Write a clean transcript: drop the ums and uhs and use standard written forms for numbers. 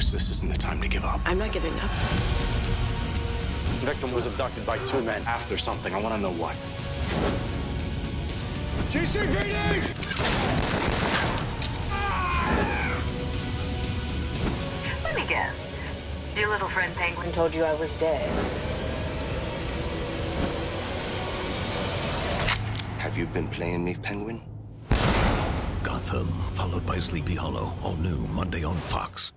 close. This isn't the time to give up. I'm not giving up. The victim was abducted by two men after something. I want to know what. GCPD! Let me guess. Your little friend Penguin told you I was dead. Have you been playing me, Penguin? Gotham, followed by Sleepy Hollow, all new Monday on Fox.